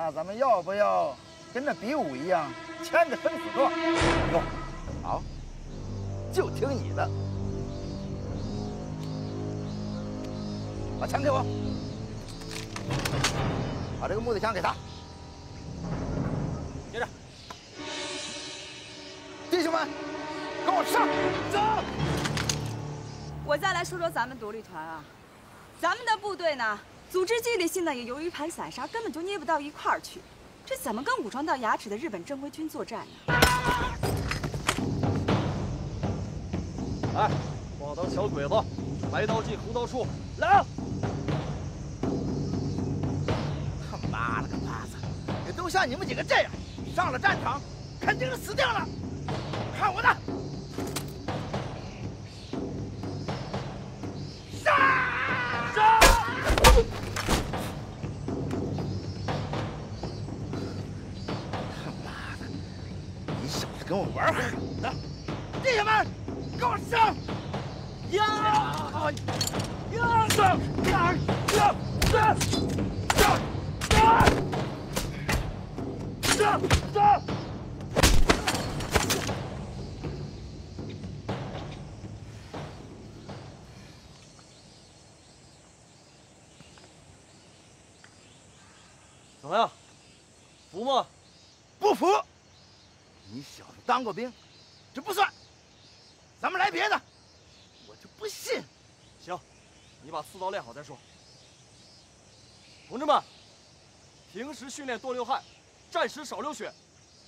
那咱们要不要跟那比武一样，签个生死状？哟，好，就听你的。把枪给我，把这个木头枪给他。接着，弟兄们，跟我上，走！我再来说说咱们独立团啊，咱们的部队呢？ 组织纪律性呢，也由于盘散沙，根本就捏不到一块儿去，这怎么跟武装到牙齿的日本正规军作战呢？来，把我当小鬼子，来刀进，屠刀出，来啊！他妈了个巴子，也都像你们几个这样，上了战场肯定是死定了。看我的！ 跟我玩狠的，弟兄们，跟我上！呀！呀！上！呀！上！上！上！上！上！怎么样？服吗？不服！ 你小子当过兵，这不算。咱们来别的，我就不信。行，你把刺刀练好再说。同志们，平时训练多流汗，战时少流血，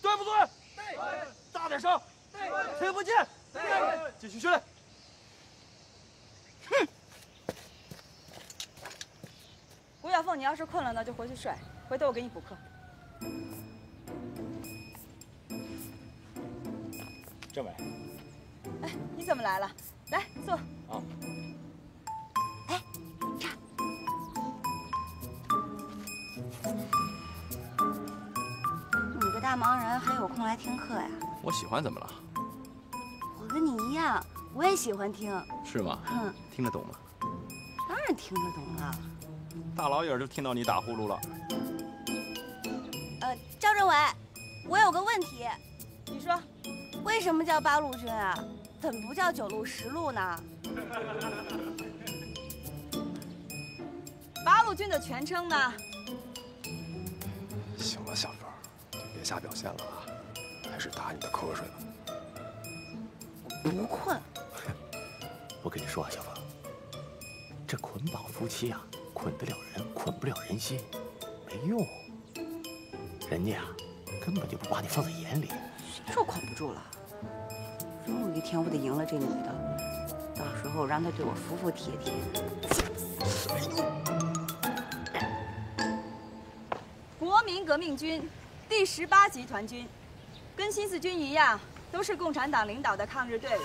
对不对？对。大点声。对。听不见。对。继续训练。哼。吴小凤，你要是困了呢，就回去睡。回头我给你补课。 政委，哎，你怎么来了？来坐。啊。哎，茶。你个大忙人还有空来听课呀？我喜欢怎么了？我跟你一样，我也喜欢听。是吗？嗯。听得懂吗？当然听得懂了。大老远就听到你打呼噜了。张政委，我有个问题。你说。 为什么叫八路军啊？怎么不叫九路、十路呢？八路军的全称呢？行了，小凤，别瞎表现了啊！还是打你的瞌睡吧。我不困。我跟你说啊，小凤，这捆绑夫妻啊，捆得了人，捆不了人心，没用。人家啊，根本就不把你放在眼里。 这捆不住了，总有一天我得赢了这女的，到时候让她对我服服帖帖。国民革命军第18集团军，跟新四军一样，都是共产党领导的抗日队伍。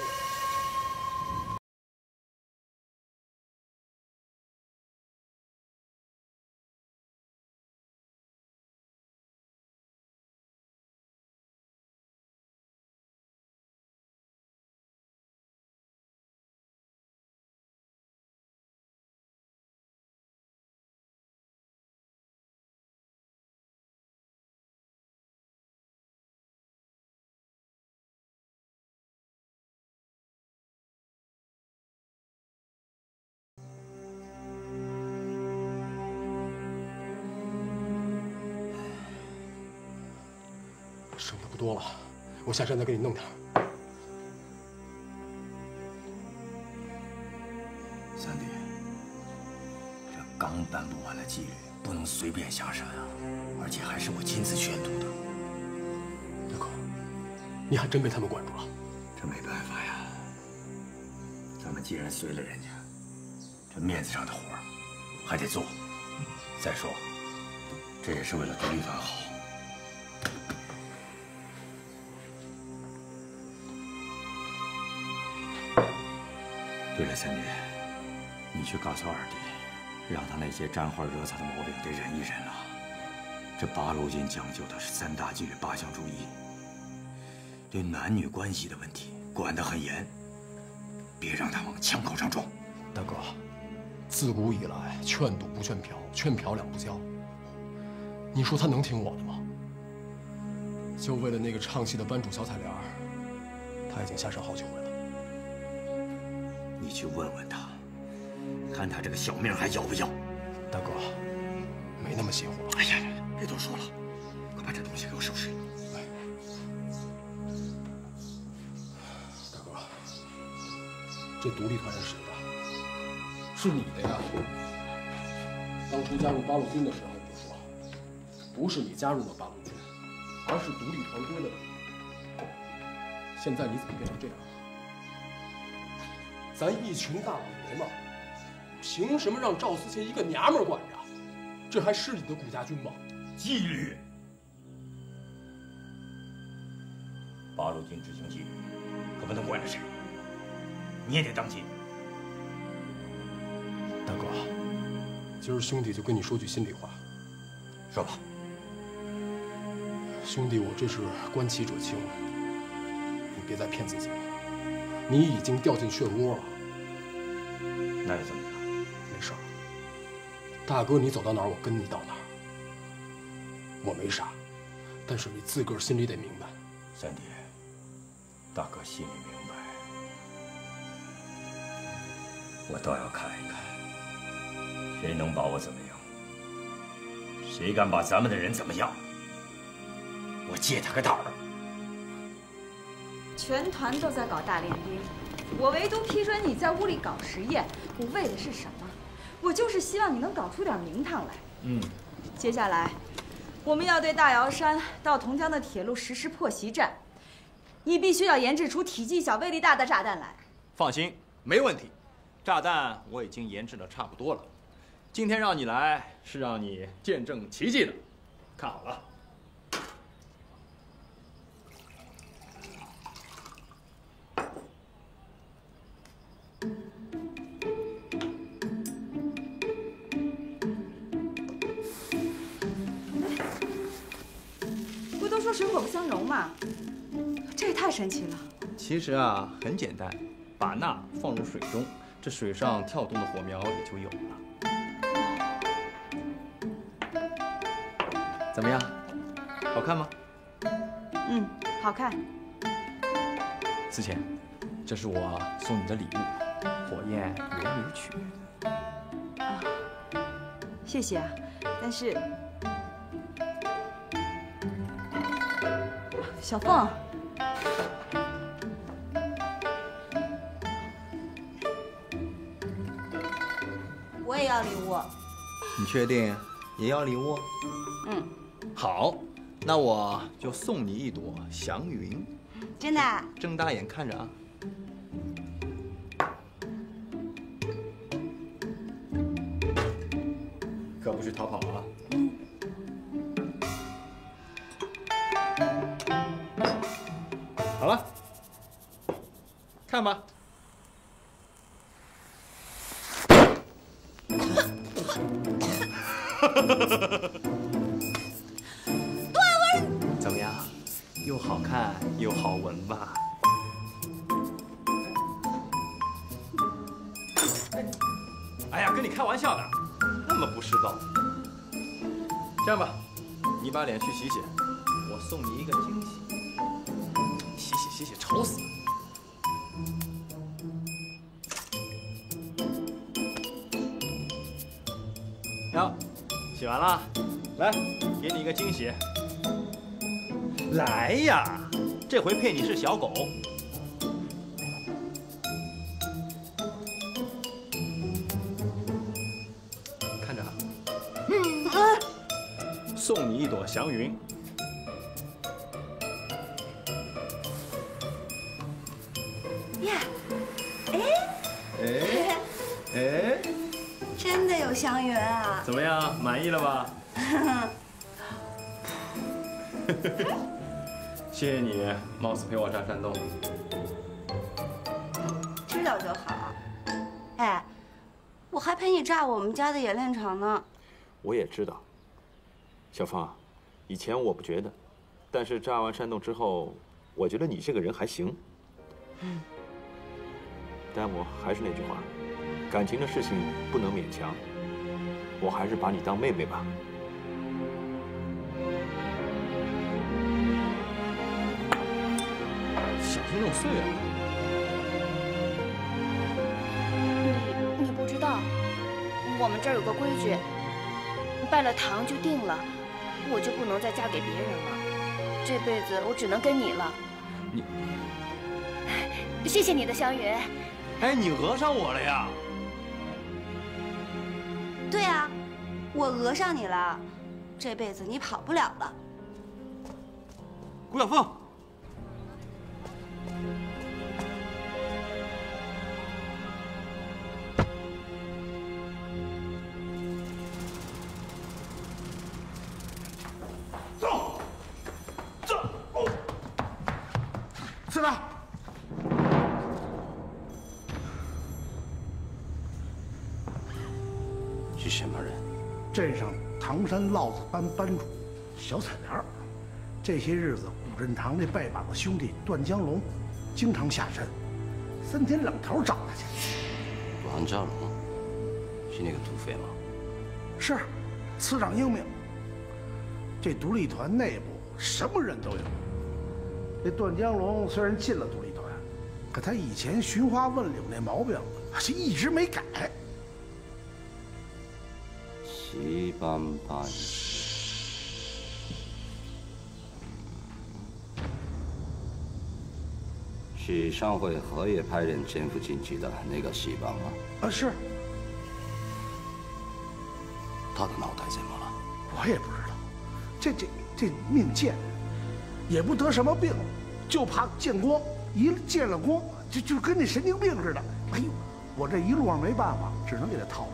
剩的不多了，我下山再给你弄点。三弟，这刚颁布完了纪律，不能随便下山啊！而且还是我亲自宣读的。大哥，你还真被他们管住了。这没办法呀，咱们既然随了人家，这面子上的活儿还得做。再说，这也是为了独立团好。 对了，三弟，你去告诉二弟，让他那些沾花惹草的毛病得忍一忍了。这八路军讲究的是3大纪律8项注意，对男女关系的问题管得很严，别让他往枪口上撞。大哥，自古以来劝赌不劝嫖，劝嫖两不交。你说他能听我的吗？就为了那个唱戏的班主小彩莲，他已经下山好几回了。你去问问他，看他这个小命还要不要？大哥，没那么邪乎了。哎呀，别多说了，快把这东西给我收拾。 这独立团是谁的？是你的呀！当初加入八路军的时候，你就说，不是你加入了八路军，而是独立团规的人。现在你怎么变成这样？咱一群大老爷们，凭什么让赵思贤一个娘们管着？这还是你的古家军吗？纪律，八路军执行纪律，可不能管着谁。 你也得当心，大哥。今儿兄弟就跟你说句心里话，说吧。兄弟，我这是观其者清，你别再骗自己了。你已经掉进漩涡了。那又怎么样？没事儿。大哥，你走到哪儿，我跟你到哪儿。我没傻，但是你自个儿心里得明白。三弟，大哥心里明白。 我倒要看一看，谁能把我怎么样？谁敢把咱们的人怎么样？我借他个胆儿！全团都在搞大练兵，我唯独批准你在屋里搞实验。我为的是什么？我就是希望你能搞出点名堂来。嗯。接下来，我们要对大瑶山到同江的铁路实施破袭战，你必须要研制出体积小、威力大的炸弹来。放心，没问题。 炸弹我已经研制的差不多了，今天让你来是让你见证奇迹的，看好了。不都说水火不相容吗？这也太神奇了。其实啊，很简单，把钠放入水中。 这水上跳动的火苗也就有了。怎么样？好看吗？嗯，好看。思贤，这是我送你的礼物，《火焰圆舞曲》。啊，谢谢啊，但是小凤。 我也要礼物，你确定也要礼物？嗯，好，那我就送你一朵祥云。真的？睁大眼看着啊！可不许逃跑啊！嗯。好了，看吧。 段文怎么样？又好看又好闻吧？哎呀，跟你开玩笑的，那么不世道。这样吧，你把脸去洗洗，我送你一个惊喜。洗洗洗洗，丑死了！ 呀，洗完了，来，给你一个惊喜。来呀，这回配你是小狗。看着啊，送你一朵祥云。呀，哎，真的有祥云啊！ 怎么样，满意了吧？谢谢你冒死陪我炸山洞。知道就好。哎，我还陪你炸我们家的冶炼厂呢。我也知道，小芳啊，以前我不觉得，但是炸完山洞之后，我觉得你这个人还行。嗯。但我还是那句话，感情的事情不能勉强。 我还是把你当妹妹吧。听众岁月。你不知道，我们这儿有个规矩，拜了堂就定了，我就不能再嫁给别人了。这辈子我只能跟你了。你，谢谢你的湘云。哎，你讹上我了呀？对啊，我讹上你了，这辈子你跑不了了。顾小凤。 山烙子班班主小彩莲，这些日子古镇堂那拜把子兄弟段江龙，经常下山，三天两头找他去。段江龙是那个土匪吗？是，司长英明。这独立团内部什么人都有。这段江龙虽然进了独立团，可他以前寻花问柳那毛病是一直没改。 一般般。是上回荷叶派人潜伏进去的那个西帮吗？啊，是。他的脑袋怎么了？我也不知道，这命贱，也不得什么病，就怕见光，一见了光就跟那神经病似的。哎呦，我这一路上没办法，只能给他套上。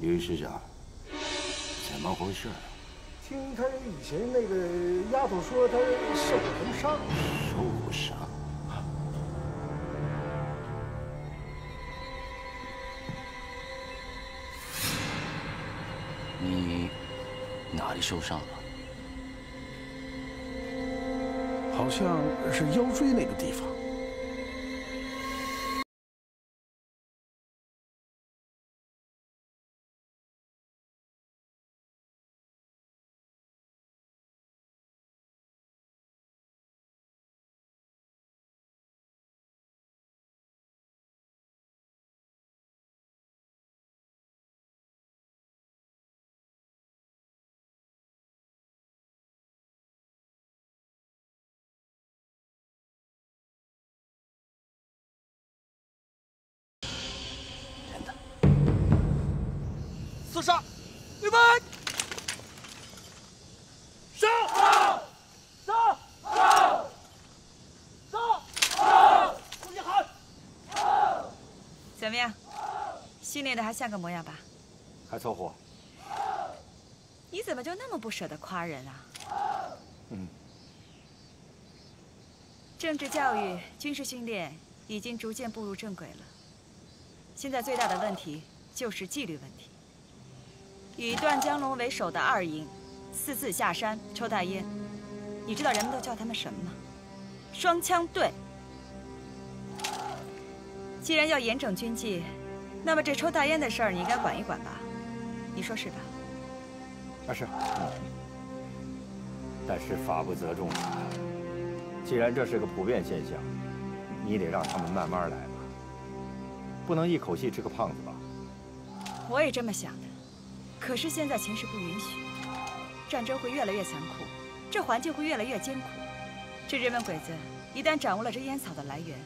于师长，怎么回事？听他以前那个丫头说，他受过什么伤？受伤？你哪里受伤了？好像是腰椎那个地方。 自杀！预备，杀！杀！杀！杀！杀！出去喊！怎么样？训练的还像个模样吧？还凑合。你怎么就那么不舍得夸人啊？嗯。政治教育、军事训练已经逐渐步入正轨了。现在最大的问题就是纪律问题。 以段江龙为首的二营，私自下山抽大烟，你知道人们都叫他们什么吗？双枪队。既然要严整军纪，那么这抽大烟的事儿你应该管一管吧？你说是吧？啊是，但是法不责众啊。既然这是个普遍现象，你得让他们慢慢来吧，不能一口气吃个胖子吧？我也这么想的。 可是现在形势不允许，战争会越来越残酷，这环境会越来越艰苦。这日本鬼子一旦掌握了这烟草的来源，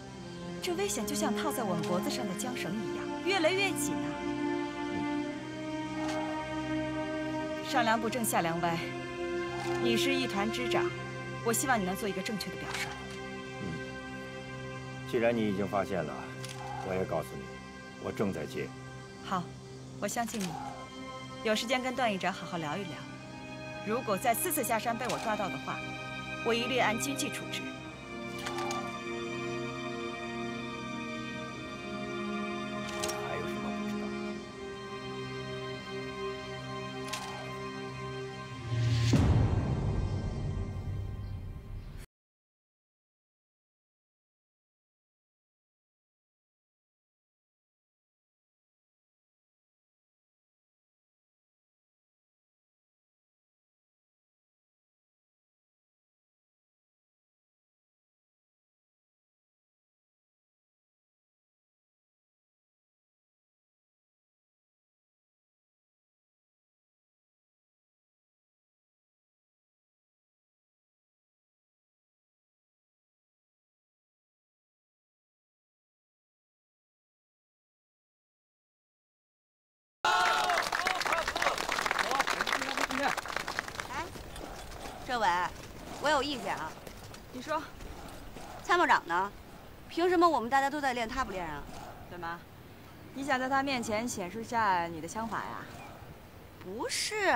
这危险就像套在我们脖子上的缰绳一样，越来越紧啊！上梁不正下梁歪，你是一团之长，我希望你能做一个正确的表率。嗯，既然你已经发现了，我也告诉你，我正在戒。好，我相信你。 有时间跟段营长好好聊一聊。如果再私自下山被我抓到的话，我一律按军纪处置。还有什么不知道？政委，我有意见啊。你说，参谋长呢？凭什么我们大家都在练，他不练啊？对吗？你想在他面前显示下你的枪法呀？不是，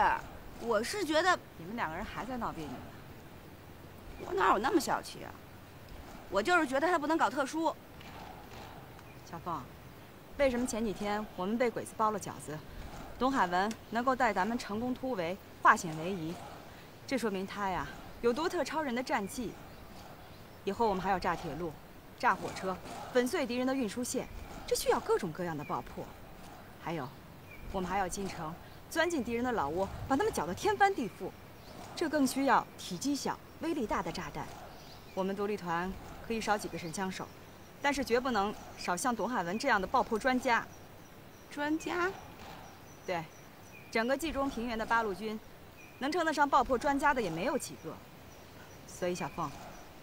我是觉得你们两个人还在闹别扭呢。我哪有那么小气啊？我就是觉得他不能搞特殊。小凤，为什么前几天我们被鬼子包了饺子？ 董海文能够带咱们成功突围，化险为夷，这说明他呀有独特超人的战绩。以后我们还要炸铁路、炸火车、粉碎敌人的运输线，这需要各种各样的爆破。还有，我们还要进城，钻进敌人的老窝，把他们搅得天翻地覆。这更需要体积小、威力大的炸弹。我们独立团可以少几个神枪手，但是绝不能少像董海文这样的爆破专家。专家？ 对，整个冀中平原的八路军，能称得上爆破专家的也没有几个，所以小凤，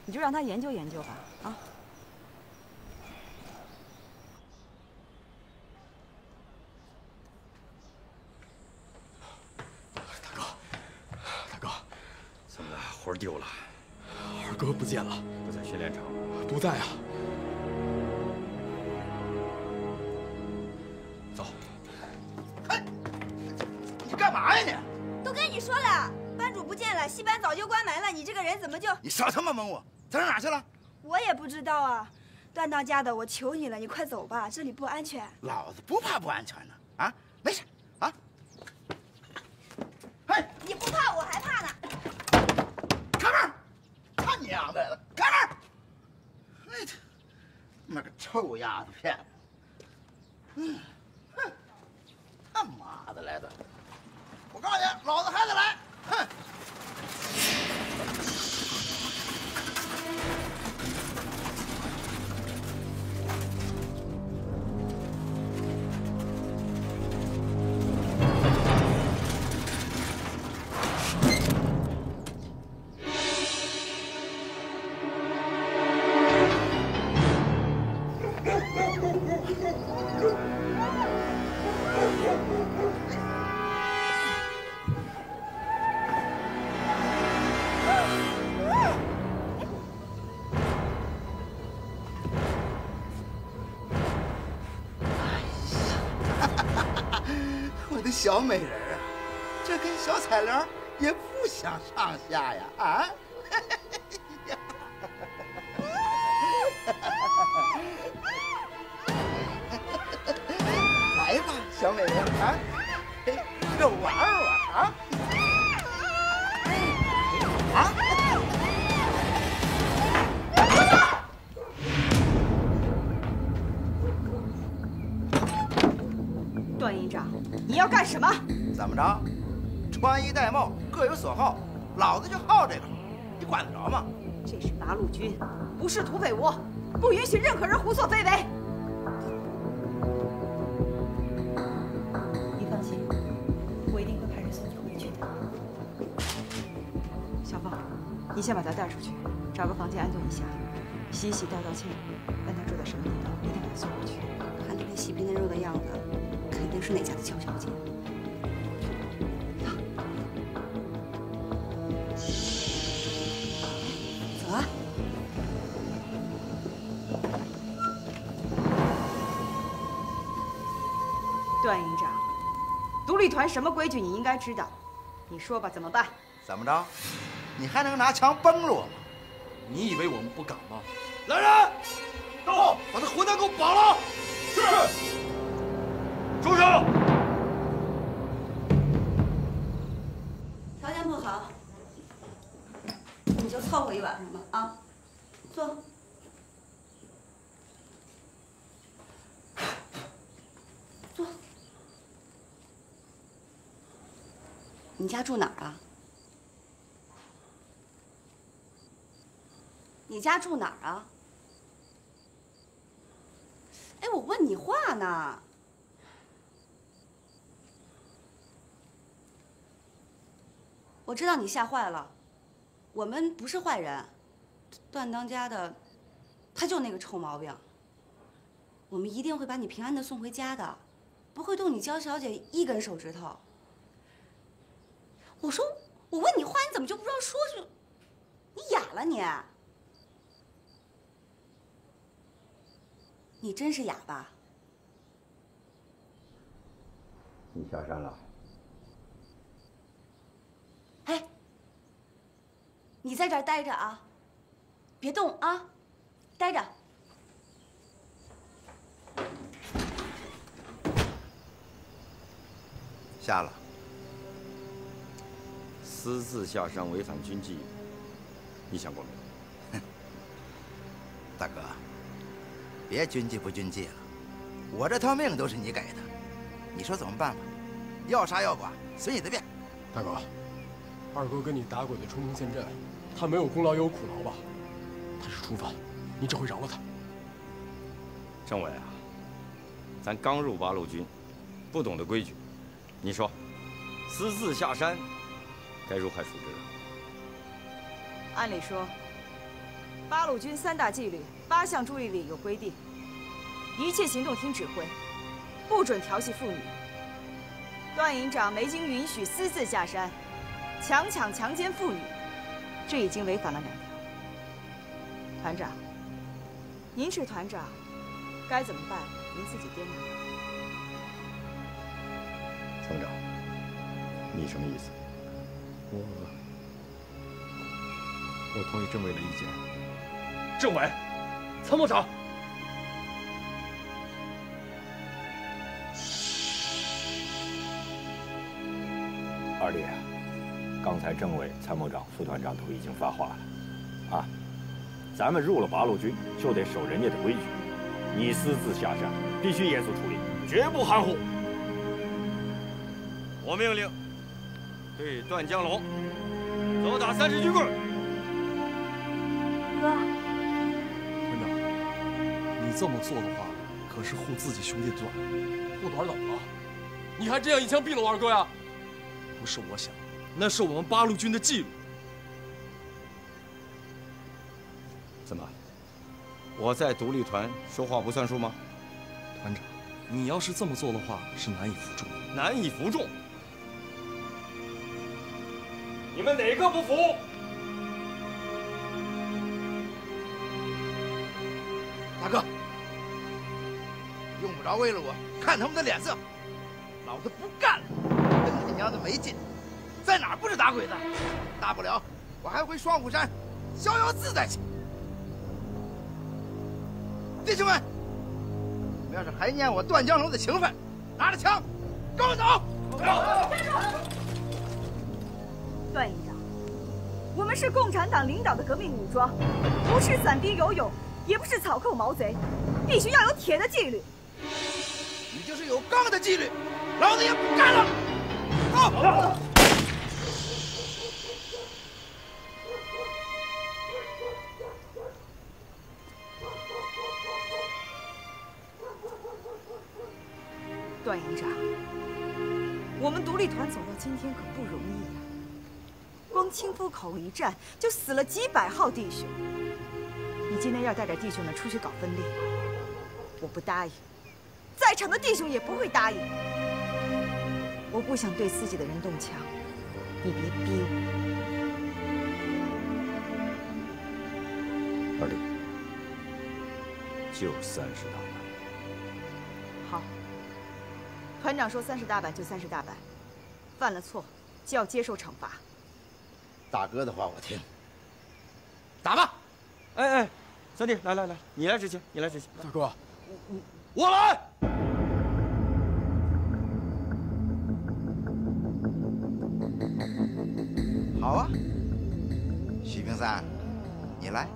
你就让他研究研究吧，啊。大哥，大哥，怎么了？魂丢了？二哥不见了？不在训练场吗？不在啊。走。 干嘛呀你？都跟你说了，班主不见了，戏班早就关门了。你这个人怎么就……你少他妈蒙我！咱上哪去了？我也不知道啊。段当家的，我求你了，你快走吧，这里不安全。老子不怕不安全呢！啊，没事啊。哎，你不怕我还怕呢。开门！看你娘的了！开门！哎，那个臭丫头片子！嗯，哼，他妈的来的！ 我告诉你，老子还得来！哼！小美人啊，这跟小彩莲也不相上下呀！啊，来吧，小美人啊，跟我玩玩啊！啊！ 段营长，你要干什么？怎么着？穿衣戴帽，各有所好。老子就好这个，你管得着吗？这是八路军，不是土匪窝，不允许任何人胡作非为。你放心，我一定会派人送你回去的。小凤，你先把他带出去，找个房间安顿一下，洗洗道道歉，问他住在什么地方，一定把他送回去。看他那洗皮嫩肉的样子。 肯定是哪家的乔小姐。 段营长，独立团什么规矩你应该知道，你说吧，怎么办？怎么着？你还能拿枪崩了我吗？你以为我们不敢吗？来人，到后把他混蛋给我绑了！是。 住手！条件不好，你就凑合一晚上吧啊！坐。坐。你家住哪儿啊？你家住哪儿啊？哎，我问你话呢。 我知道你吓坏了，我们不是坏人。段当家的，他就那个臭毛病。我们一定会把你平安的送回家的，不会动你焦小姐一根手指头。我说我问你话，你怎么就不知道说？就你哑了你？你真是哑巴？你下山了？哎，你在这儿待着啊，别动啊，待着。 下了，私自下山违反军纪，你想过没有？大哥，别军纪不军纪了，我这条命都是你给的，你说怎么办吧？要杀要剐，随你的便。大哥，二哥跟你打鬼子冲锋陷阵，他没有功劳也有苦劳吧？他是初犯，你只会饶了他。政委啊，咱刚入八路军，不懂得规矩。 你说，私自下山，该如何处置啊？按理说，八路军三大纪律八项注意里有规定，一切行动听指挥，不准调戏妇女。段营长没经允许私自下山，强奸妇女，这已经违反了2条。团长，您是团长，该怎么办？您自己掂量。 团长，你什么意思？我同意政委的意见。政委，参谋长，二弟，刚才政委、参谋长、副团长都已经发话了，啊，咱们入了八路军就得守人家的规矩，你私自下山必须严肃处理，绝不含糊。 我命令对段江龙责打30军棍。哥，团长，你这么做的话，可是护自己兄弟的短。护短怎么了？你还这样一枪毙了我二哥呀？不是我想，那是我们八路军的纪律。怎么，我在独立团说话不算数吗？团长，你要是这么做的话，是难以服众。难以服众。 你们哪个不服？大哥，用不着为了我看他们的脸色，老子不干了！跟他娘的没劲，在哪儿不是打鬼子？大不了我还回双虎山逍遥自在去。弟兄们，你们要是还念我段江龙的情分，拿着枪，跟我走！走！ 段营长，我们是共产党领导的革命武装，不是散兵游勇，也不是草寇毛贼，必须要有铁的纪律。你就是有钢的纪律，老子也不干了！走！段营长，我们独立团走到今天可不容易呀。 光清夫口一战就死了几百号弟兄，你今天要带着弟兄们出去搞分裂，我不答应，在场的弟兄也不会答应。我不想对自己的人动枪，你别逼我。二弟，就30大板。好，团长说30大板就30大板，犯了错就要接受惩罚。 大哥的话我听，打吧！哎哎，三弟，来，你来执行，你来执行。大哥，我来。好啊，许平三，你来，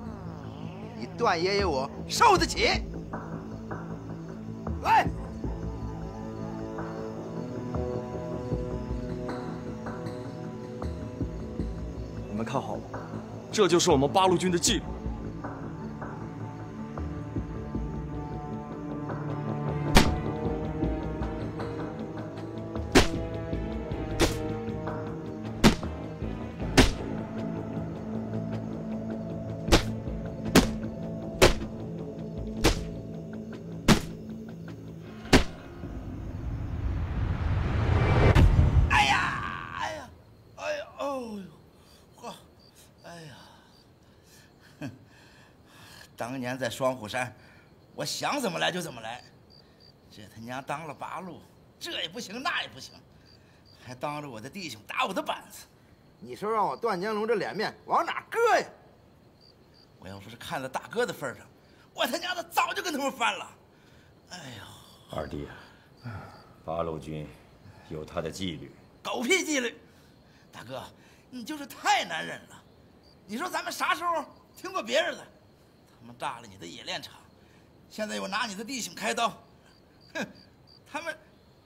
你段爷爷我受得起。来。 你们看好了，这就是我们八路军的纪律。哎呀，哎呀，哎呀，哦。当年在双虎山，我想怎么来就怎么来。这他娘当了八路，这也不行，那也不行，还当着我的弟兄打我的板子。你说让我段江龙这脸面往哪搁呀？我要不是看在大哥的份上，我他娘的早就跟他们翻了。哎呦，二弟啊，八路军有他的纪律。狗屁纪律！大哥，你就是太难忍了。你说咱们啥时候听过别人的？他们炸了你的冶炼厂，现在又拿你的弟兄开刀，哼！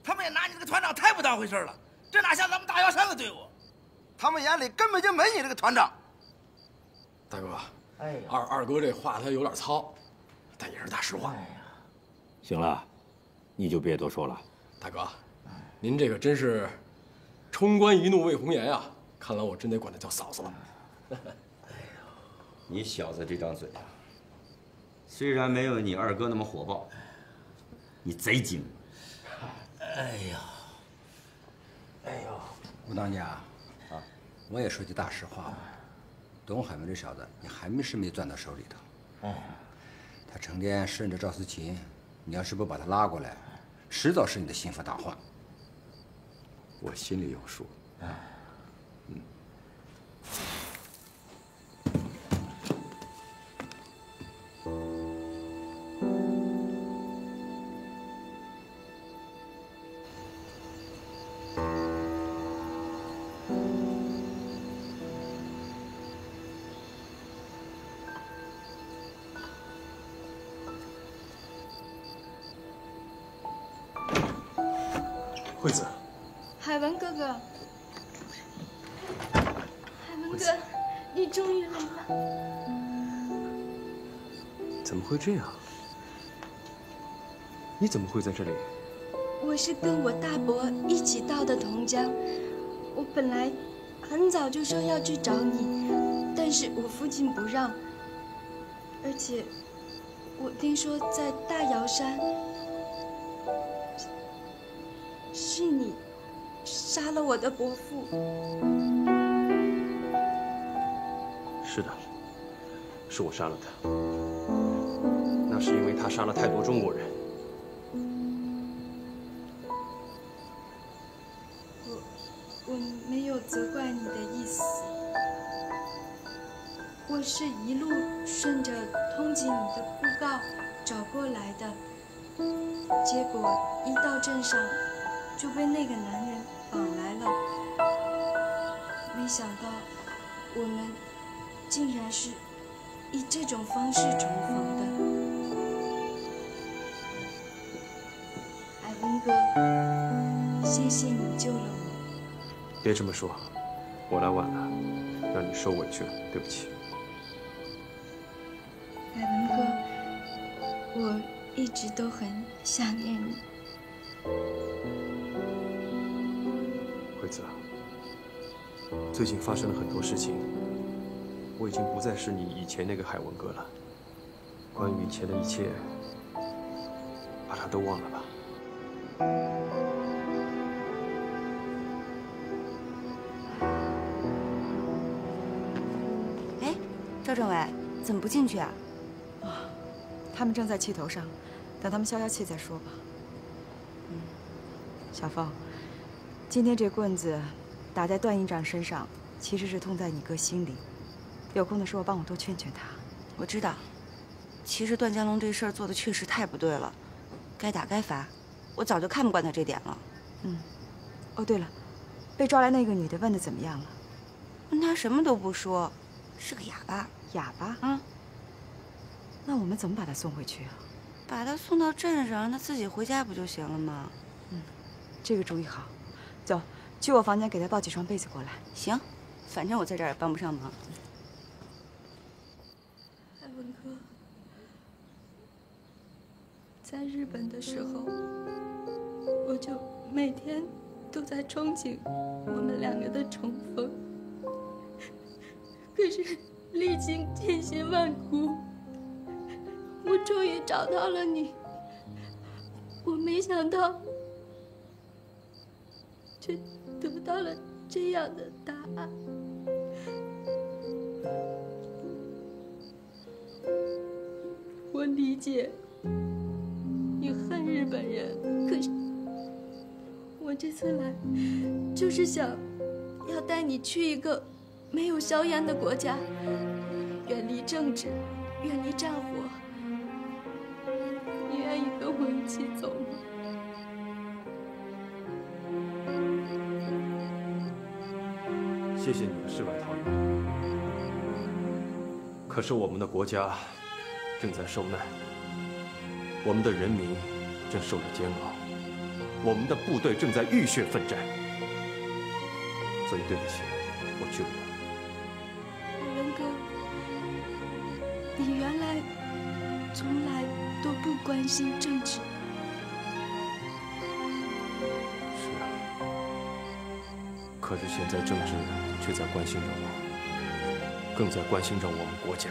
他们也拿你这个团长太不当回事了，这哪像咱们大瑶山的队伍？他们眼里根本就没你这个团长。大哥，哎呀，二哥这话他有点糙，但也是大实话。哎呀，行了，你就别多说了。大哥，您这个真是冲冠一怒为红颜啊！看来我真得管他叫嫂子了。哎呦，你小子这张嘴啊，虽然没有你二哥那么火爆，你贼精。哎呦，哎呦，武当家啊，我也说句大实话吧，董海文这小子，你还没是没攥到手里头。哦，他成天顺着赵思琴，你要是不把他拉过来，迟早是你的心腹大患。我心里有数。嗯。惠子，海文哥哥，海文哥，你终于来了。怎么会这样？你怎么会在这里？我是跟我大伯一起到的同江，我本来很早就说要去找你，但是我父亲不让，而且我听说在大瑶山。 是你杀了我的伯父。是的，是我杀了他。那是因为他杀了太多中国人。我没有责怪你的意思，我是一路顺着通缉你的布告找过来的，结果一到镇上。 就被那个男人绑来了，没想到我们竟然是以这种方式重逢的。海文哥，谢谢你救了我。别这么说，我来晚了，让你受委屈了，对不起。海文哥，我一直都很想念你。 惠子，最近发生了很多事情，我已经不再是你以前那个海文哥了。关于以前的一切，把它都忘了吧。哎，赵政委，怎么不进去啊？啊，他们正在气头上，等他们消消气再说吧。嗯，小凤。 今天这棍子打在段营长身上，其实是痛在你哥心里。有空的时候帮我多劝劝他。我知道，其实段江龙这事儿做的确实太不对了，该打该罚。我早就看不惯他这点了。嗯。哦，对了，被抓来那个女的问的怎么样了？问他什么都不说，是个哑巴。哑巴？嗯。那我们怎么把他送回去啊？把他送到镇上，让他自己回家不就行了吗？嗯，这个主意好。 走，去我房间给他抱几床被子过来。行，反正我在这儿也帮不上忙。海文哥，在日本的时候，我就每天都在憧憬我们两个的重逢。可是历经千辛万苦，我终于找到了你。我没想到。 却得到了这样的答案。理解，你恨日本人，可是我这次来就是想要带你去一个没有硝烟的国家，远离政治，远离战火。你愿意跟我一起走吗？ 谢谢你的世外桃源，可是我们的国家正在受难，我们的人民正受着煎熬，我们的部队正在浴血奋战，所以对不起，我去不了。元哥，你原来从来都不关心政治。 可是现在政治却在关心着我，更在关心着我们国家。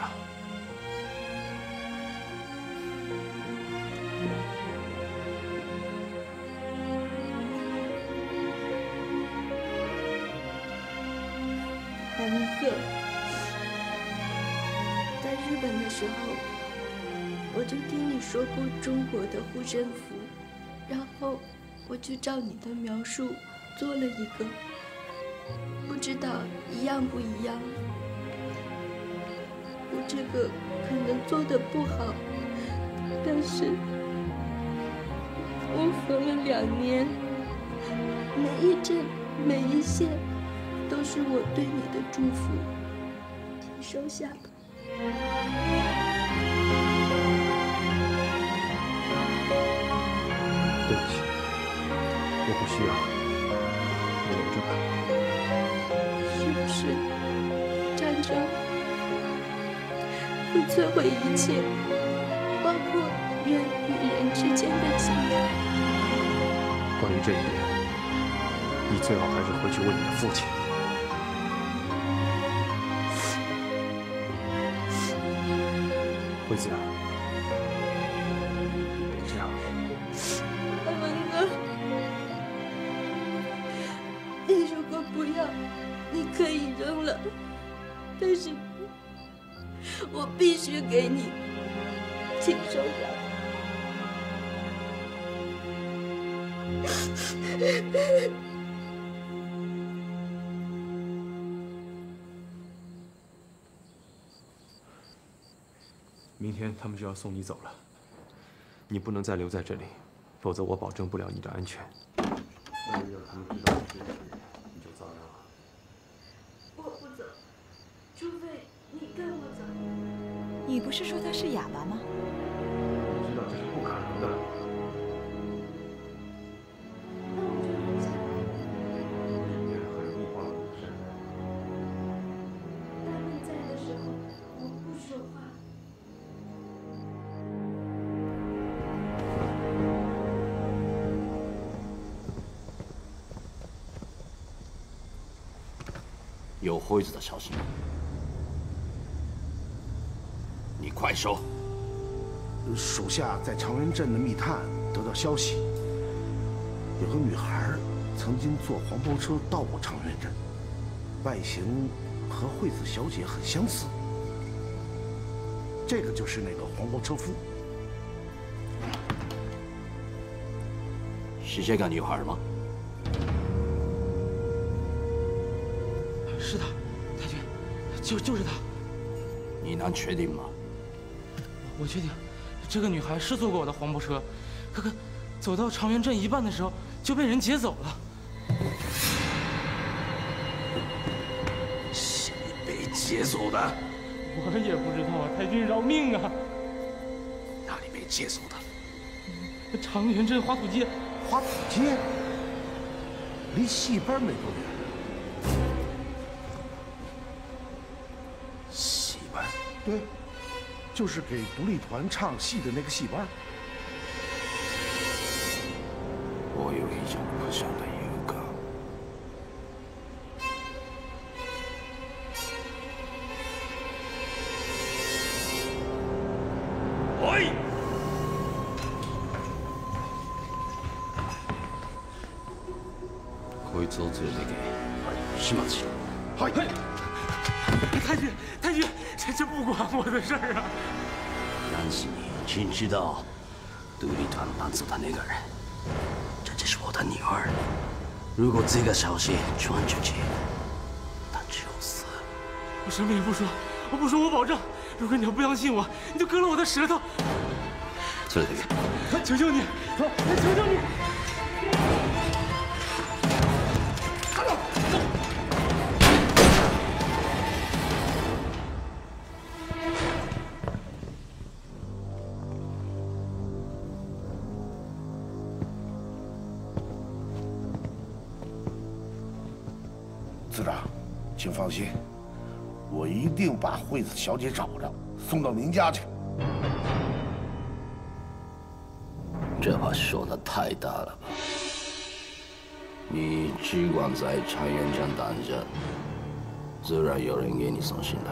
南哥，在日本的时候，我就听你说过中国的护身符，然后我就照你的描述做了一个。 不知道一样不一样，我这个可能做的不好，但是我缝了2年，每一针每一线都是我对你的祝福，请收下吧。 对不起，我不需要，你留着吧。 是战争会摧毁一切，包括人与人之间的信任。关于这一点，你最好还是回去问你的父亲。惠子啊，别这样。文哥，你如果不要。 你可以扔了，但是我必须给你，请收下。明天他们就要送你走了，你不能再留在这里，否则我保证不了你的安全。万一让他们知道你这事，你就糟了。 除非你跟我走。你不是说他是哑巴吗？我知道这是不可能的。那我就忍下来。你还是不花我的事。他们在的时候，我不说话。有惠子的消息。 快说！属下在长垣镇的密探得到消息，有个女孩曾经坐黄包车到过长垣镇，外形和惠子小姐很相似。这个就是那个黄包车夫。是这个女孩吗？是她，太君，就是她。你能确定吗？ 我确定，这个女孩是坐过我的黄包车，可走到长垣镇一半的时候就被人劫走了。谁被劫走的？我也不知道啊，太君饶命啊！哪里被劫走的？长垣镇花土街。花土街？离戏班没多远。 戏班？对。 就是给独立团唱戏的那个戏班。我有意想不到的预感。喂！こいつを連れてけ。はい、始末。はい。太君，太君。 这不管我的事儿啊！担心你。请知道，独立团帮助他那个人，这只是我的女儿。如果这个消息传出去，她就死。我什么也不说，我不说，我保证。如果你要不相信我，你就割了我的舌头。孙子，求求你，求求你！ 司长，请放心，我一定把惠子小姐找着，送到您家去。这话说的太大了吧？你只管在长垣站等着，自然有人给你送信来。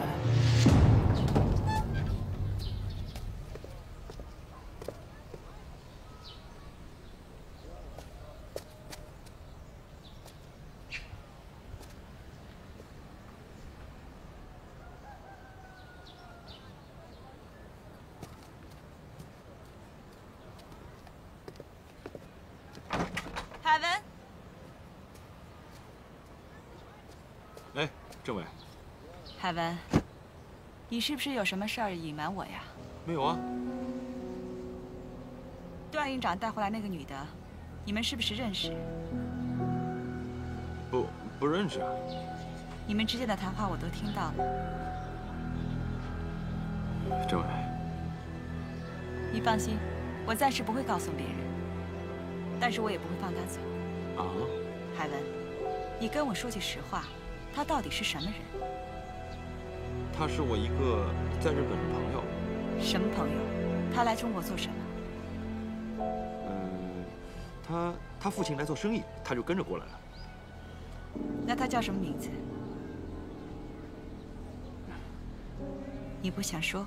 海文，你是不是有什么事儿隐瞒我呀？没有啊。段院长带回来那个女的，你们是不是认识？不认识啊。你们之间的谈话我都听到了。政委，你放心，我暂时不会告诉别人，但是我也不会放他走。啊？海文，你跟我说句实话，他到底是什么人？ 他是我一个在日本的朋友。什么朋友？他来中国做什么？他父亲来做生意，他就跟着过来了。那他叫什么名字？你不想说？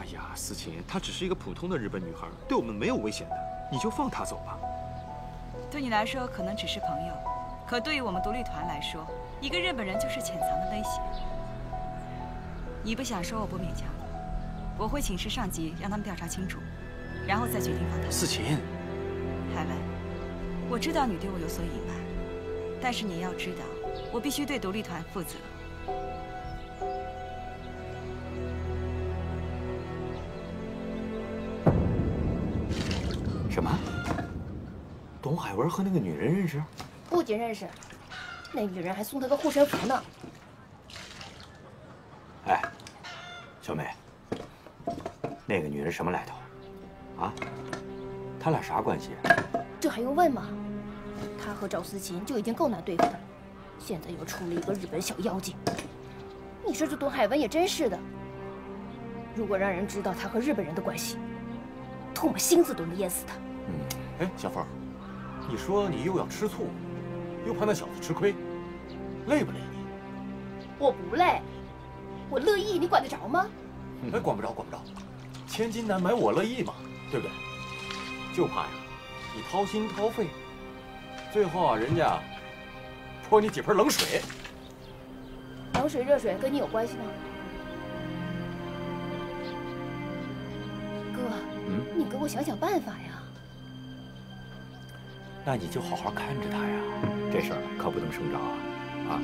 哎呀，思琴，她只是一个普通的日本女孩，对我们没有危险的，你就放她走吧。对你来说可能只是朋友，可对于我们独立团来说。 一个日本人就是潜藏的威胁。你不想说，我不勉强你。我会请示上级，让他们调查清楚，然后再决定放他。思琴，海文，我知道你对我有所隐瞒，但是你要知道，我必须对独立团负责。什么？董海文和那个女人认识？不仅认识。 那女人还送他个护身符呢。哎，小美，那个女人什么来头？啊？他俩啥关系？这还用问吗？他和赵思琴就已经够难对付的了，现在又出了一个日本小妖精。你说这董海文也真是的，如果让人知道他和日本人的关系，唾沫星子都能淹死他。嗯。哎，小凤，你说你又要吃醋？ 又怕那小子吃亏，累不累你？我不累，我乐意，你管得着吗？哎，管不着，管不着，千金难买我乐意嘛，对不对？就怕呀，你掏心掏肺，最后啊，人家泼你几盆冷水。冷水热水跟你有关系吗？哥，你给我想想办法呀。 那你就好好看着他呀，这事儿可不能声张啊！啊，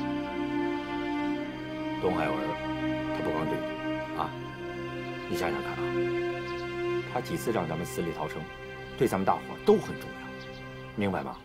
董海文，他不光对你啊，你想想看啊，他几次让咱们死里逃生，对咱们大伙都很重要，明白吗？